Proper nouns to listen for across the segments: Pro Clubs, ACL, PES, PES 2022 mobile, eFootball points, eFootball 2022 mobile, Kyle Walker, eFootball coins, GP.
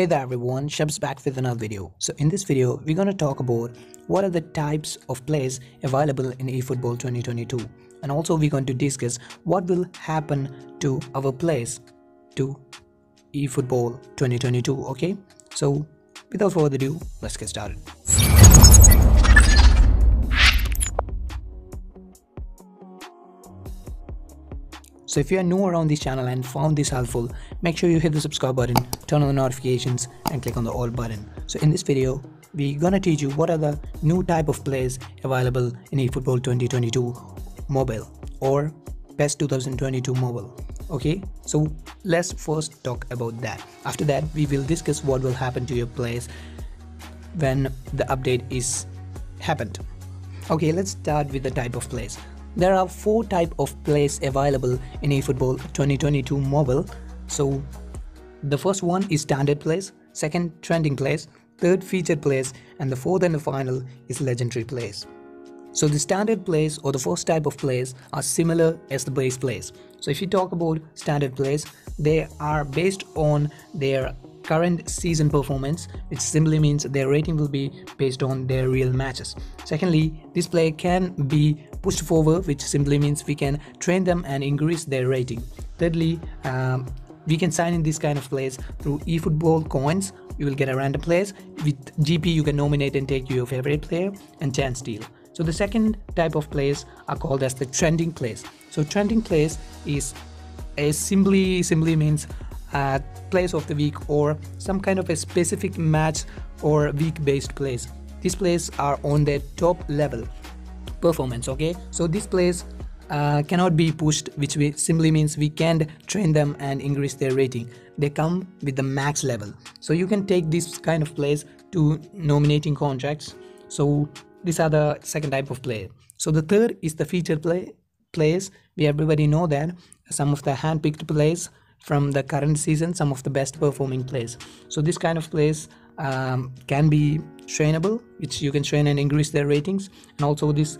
Hey there everyone, Shab's back with another video. So in this video, we're going to talk about what are the types of plays available in eFootball 2022. And also we're going to discuss what will happen to our plays to eFootball 2022, okay? So without further ado, let's get started. So if you are new around this channel and found this helpful, make sure you hit the subscribe button, turn on the notifications and click on the all button. So in this video, we're gonna teach you what are the new type of plays available in eFootball 2022 mobile or PES 2022 mobile. Okay, so let's first talk about that. After that, we will discuss what will happen to your plays when the update is happened. Okay, let's start with the type of plays. There are four types of plays available in eFootball 2022 mobile. So the first one is standard plays, second trending plays, third featured plays, and the fourth and the final is legendary plays. So the standard plays or the first type of plays are similar as the base plays. So if you talk about standard plays, they are based on their current season performance, which simply means their rating will be based on their real matches. Secondly, this play can be pushed forward, which simply means we can train them and increase their rating. Thirdly, we can sign in this kind of plays through eFootball coins. You will get a random plays. With GP, you can nominate and take your favorite player and chance deal. So the second type of plays are called as the trending plays. So trending plays is a simply means plays of the week or some kind of a specific match or week-based plays. These plays are on their top level performance, okay? So these plays cannot be pushed, which simply means we can't train them and increase their rating. They come with the max level. So you can take this kind of plays to nominating contracts. So these are the second type of play. So the third is the featured plays. We everybody know that some of the hand-picked plays from the current season, some of the best performing plays. So this kind of plays can be trainable, which you can train and increase their ratings. And also this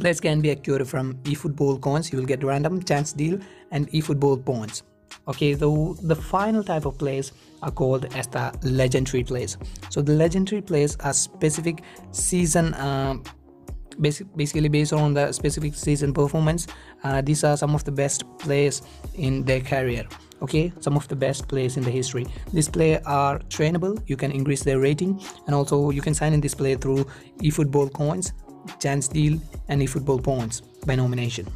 plays can be acquired from eFootball coins. You will get random, chance deal and eFootball points. Okay, so the final type of plays are called as the legendary plays. So the legendary plays are specific season basically based on the specific season performance. These are some of the best plays in their career, okay? Some of the best plays in the history. These plays are trainable, you can increase their rating, and also you can sign in this play through eFootball coins, chance deal and eFootball points by nomination.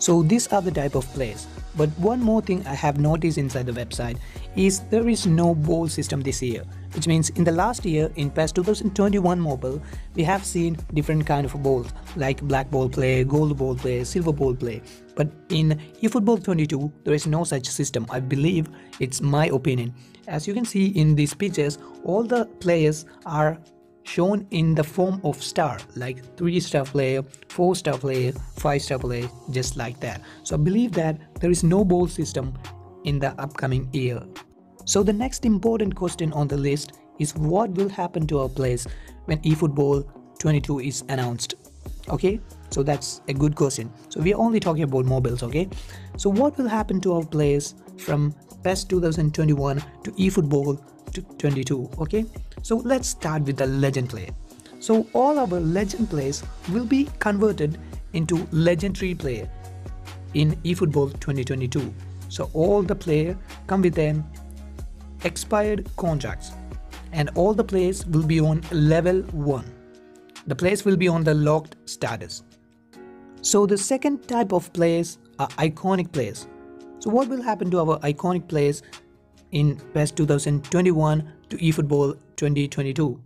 So these are the type of plays. But one more thing I have noticed inside the website is there is no ball system this year, which means in the last year in PES 2021 mobile, we have seen different kind of balls like black ball play, gold ball play, silver ball play. But in eFootball 22, there is no such system. I believe, it's my opinion. As you can see in these pictures, all the players are shown in the form of star, like 3-star player, 4-star player, 5-star player, just like that. So I believe that there is no ball system in the upcoming year. So the next important question on the list is what will happen to our plays when eFootball 22 is announced, okay? So that's a good question. So we're only talking about mobiles, okay? So what will happen to our plays from PES 2021 to eFootball 22, okay? So let's start with the legend play. So all our legend plays will be converted into legendary play in eFootball 2022. So all the players come with an expired contracts and all the plays will be on level 1. The plays will be on the locked status. So the second type of plays are iconic plays. So what will happen to our iconic plays in PES 2021 to eFootball 2022,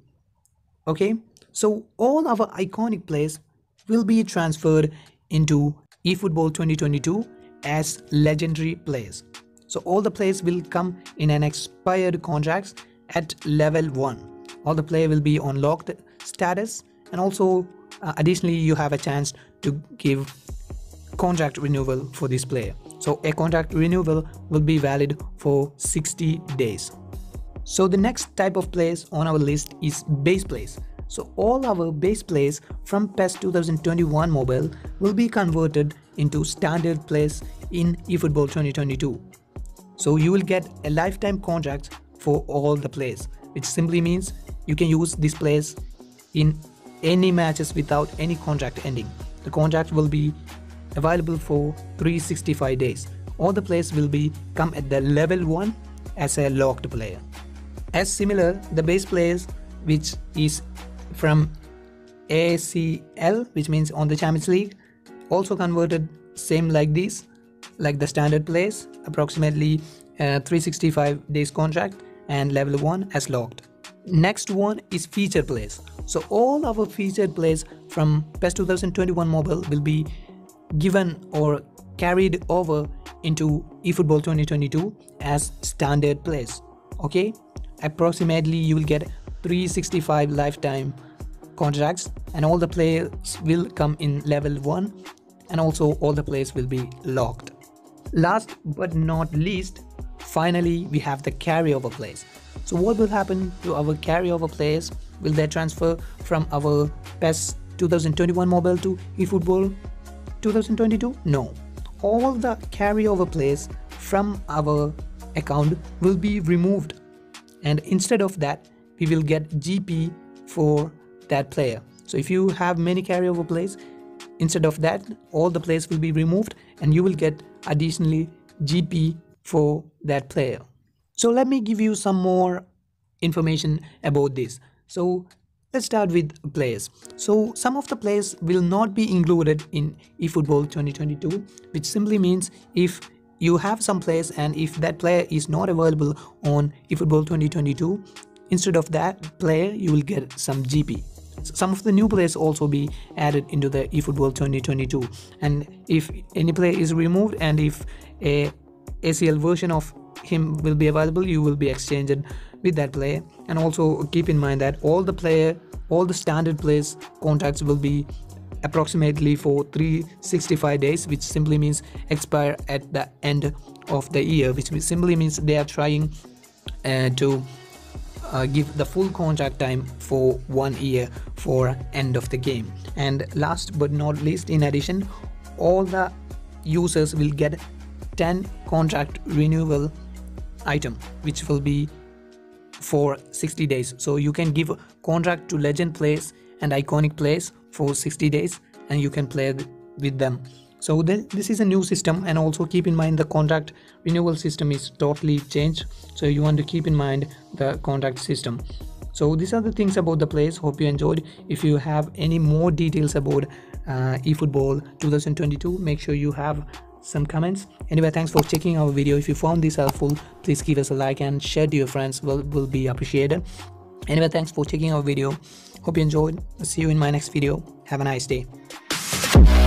okay? So all our iconic plays will be transferred into eFootball 2022 as legendary plays. So all the plays will come in an expired contracts at level 1. All the play will be on locked status, and also additionally you have a chance to give contract renewal for this player. So a contract renewal will be valid for 60 days. So the next type of plays on our list is base plays. So all our base plays from PES 2021 mobile will be converted into standard plays in eFootball 2022. So you will get a lifetime contract for all the plays, which simply means you can use these plays in any matches without any contract ending. The contract will be available for 365 days. All the plays will be come at the level 1 as a locked player. As similar, the base players which is from ACL, which means on the Champions League, also converted same like this, like the standard plays, approximately 365 days contract and level 1 as locked. Next one is featured plays. So all our featured plays from PES 2021 mobile will be given or carried over into eFootball 2022 as standard plays. Okay, approximately you will get 365 lifetime contracts, and all the players will come in level 1, and also all the players will be locked. Last but not least, finally we have the carryover plays. So what will happen to our carryover players? Will they transfer from our PES 2021 mobile to eFootball 2022? No. All the carryover players from our account will be removed, and instead of that we will get GP for that player. So if you have many carryover plays, instead of that all the plays will be removed and you will get additionally GP for that player. So let me give you some more information about this. So let's start with players. So some of the players will not be included in eFootball 2022, which simply means if you have some players and if that player is not available on eFootball 2022, instead of that player you will get some GP. Some of the new players also be added into the eFootball 2022, and if any player is removed and if a ACL version of him will be available, you will be exchanged with that player. And also keep in mind that all the standard players contracts will be approximately for 365 days, which simply means expire at the end of the year, which simply means they are trying to give the full contract time for 1 year for end of the game. And last but not least, in addition, all the users will get 10 contract renewal item, which will be for 60 days. So you can give contract to legend players and iconic players for 60 days and you can play with them. So this is a new system, and also keep in mind the contract renewal system is totally changed, so you want to keep in mind the contract system. So these are the things about the players. Hope you enjoyed. If you have any more details about eFootball 2022, make sure you have some comments. Anyway, thanks for checking our video. If you found this helpful, please give us a like and share to your friends. Will be appreciated. Anyway, thanks for checking our video. Hope you enjoyed. I'll see you in my next video. Have a nice day.